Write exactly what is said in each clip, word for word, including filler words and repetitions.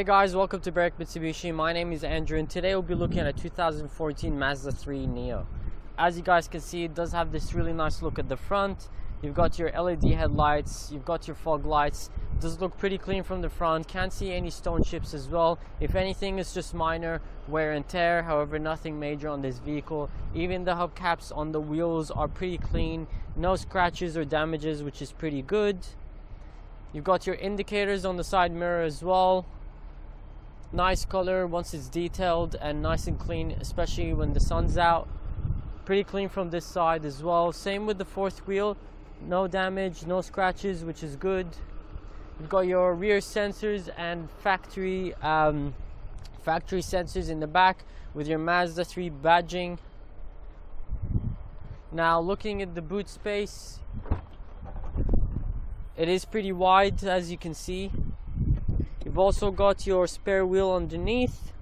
Hey guys, welcome to Berwick Mitsubishi. My name is Andrew and today we'll be looking at a two thousand fourteen Mazda three Neo. As you guys can see, it does have this really nice look at the front. You've got your L E D headlights, you've got your fog lights. It does look pretty clean from the front. Can't see any stone chips as well. If anything, it's just minor wear and tear, however nothing major on this vehicle. Even the hubcaps on the wheels are pretty clean. No scratches or damages, which is pretty good. You've got your indicators on the side mirror as well. Nice color once it's detailed and nice and clean, especially when the sun's out. Pretty clean from this side as well. Same with the fourth wheel, no damage, no scratches, which is good. You've got your rear sensors and factory um, factory sensors in the back with your Mazda three badging. Now looking at the boot space, it is pretty wide as you can see. You've also got your spare wheel underneath.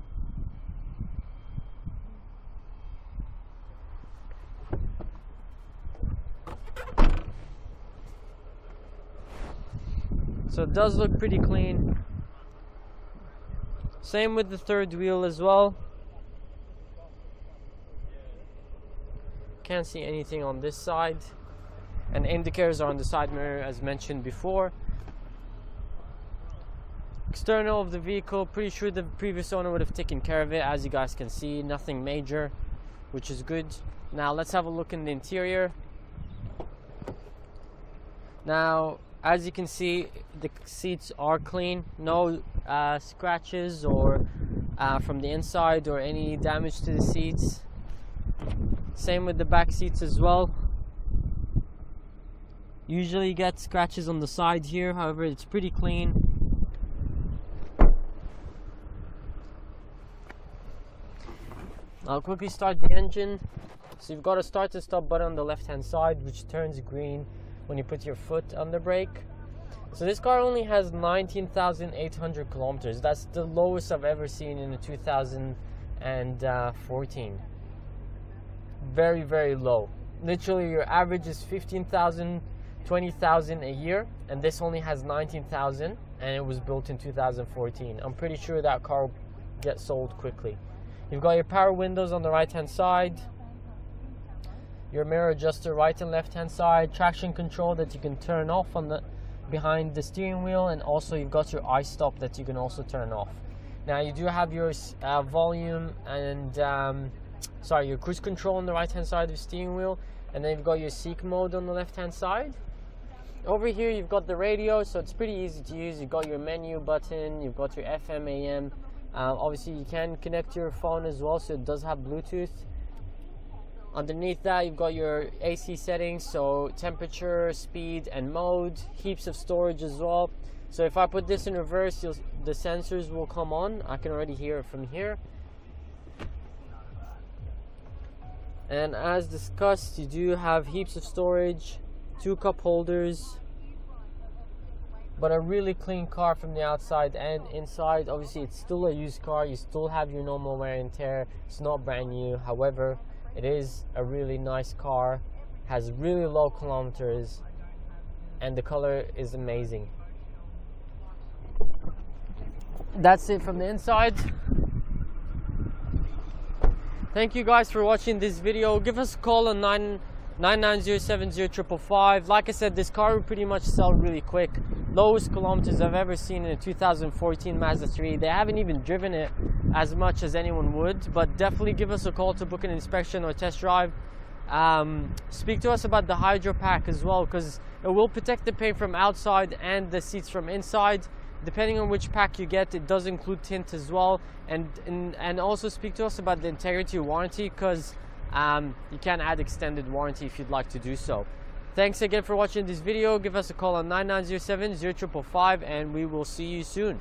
So it does look pretty clean. Same with the third wheel as well. Can't see anything on this side. And indicators are on the side mirror as mentioned before. External of the vehicle, pretty sure the previous owner would have taken care of it. As you guys can see, nothing major, which is good. Now let's have a look in the interior. Now as you can see, the seats are clean, no uh, scratches or uh, from the inside or any damage to the seats. Same with the back seats as well. Usually get scratches on the side here, however it's pretty clean. I'll quickly start the engine. So you've got a start and stop button on the left hand side, which turns green when you put your foot on the brake. So this car only has nineteen thousand eight hundred kilometers. That's the lowest I've ever seen in a two thousand fourteen. Very, very low. Literally your average is fifteen thousand, twenty thousand a year, and this only has nineteen thousand, and it was built in two thousand fourteen. I'm pretty sure that car will get sold quickly. You've got your power windows on the right hand side, your mirror adjuster right and left hand side, traction control that you can turn off on the behind the steering wheel, and also you've got your i-stop that you can also turn off. Now you do have your uh, volume and um, sorry your cruise control on the right hand side of the steering wheel, and then you've got your seek mode on the left hand side. Over here you've got the radio, so it's pretty easy to use. You've got your menu button, you've got your F M, A M. Uh, obviously you can connect your phone as well, so it does have Bluetooth. Underneath that you've got your A C settings, so temperature, speed and mode. Heaps of storage as well. So if I put this in reverse, you'll, the sensors will come on. I can already hear it from here. And as discussed, you do have heaps of storage, two cup holders. But a really clean car from the outside and inside. Obviously it's still a used car, you still have your normal wear and tear, it's not brand new. However, it is a really nice car, has really low kilometers, and the color is amazing. That's it from the inside. Thank you guys for watching this video. Give us a call on nine nine nine zero seven zero five five five. Like I said, this car will pretty much sell really quick. Lowest kilometers I've ever seen in a two thousand fourteen Mazda three. They haven't even driven it as much as anyone would, but definitely give us a call to book an inspection or test drive. Um, speak to us about the hydro pack as well, because it will protect the paint from outside and the seats from inside. Depending on which pack you get, it does include tint as well. And, and, and also speak to us about the integrity warranty, because Um, you can add extended warranty if you'd like to do so. Thanks again for watching this video. Give us a call on nine nine zero seven zero five five five and we will see you soon.